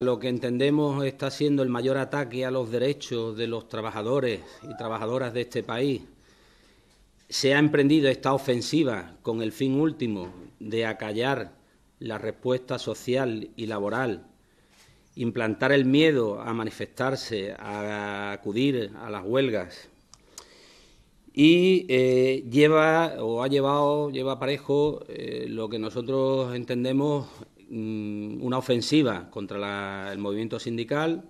Lo que entendemos está siendo el mayor ataque a los derechos de los trabajadores y trabajadoras de este país. Se ha emprendido esta ofensiva con el fin último de acallar la respuesta social y laboral, implantar el miedo a manifestarse, a acudir a las huelgas. Y lleva aparejo lo que nosotros entendemos una ofensiva contra el movimiento sindical,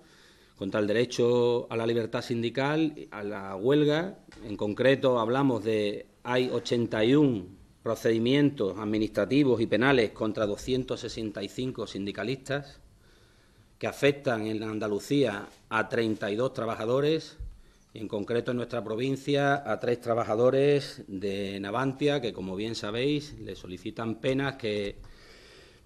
contra el derecho a la libertad sindical, a la huelga. En concreto hablamos de hay 81 procedimientos administrativos y penales contra 265 sindicalistas que afectan en Andalucía a 32 trabajadores, en concreto en nuestra provincia a 3 trabajadores de Navantia que, como bien sabéis, le solicitan penas que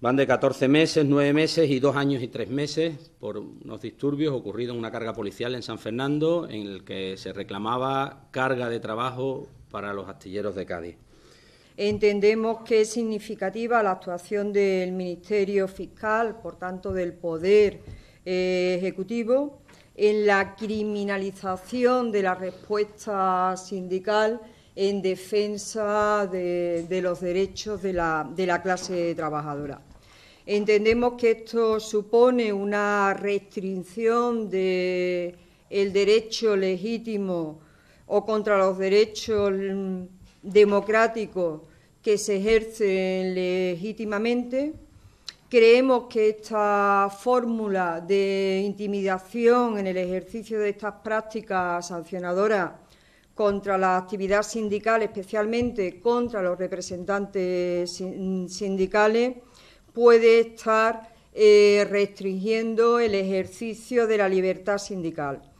van de 14 meses, 9 meses y 2 años y 3 meses por unos disturbios ocurridos en una carga policial en San Fernando, en el que se reclamaba carga de trabajo para los astilleros de Cádiz. Entendemos que es significativa la actuación del Ministerio Fiscal, por tanto del Poder Ejecutivo, en la criminalización de la respuesta sindical en defensa de los derechos de la clase trabajadora. Entendemos que esto supone una restricción del derecho legítimo o contra los derechos democráticos que se ejercen legítimamente. Creemos que esta fórmula de intimidación en el ejercicio de estas prácticas sancionadoras contra la actividad sindical, especialmente contra los representantes sindicales, puede estar restringiendo el ejercicio de la libertad sindical.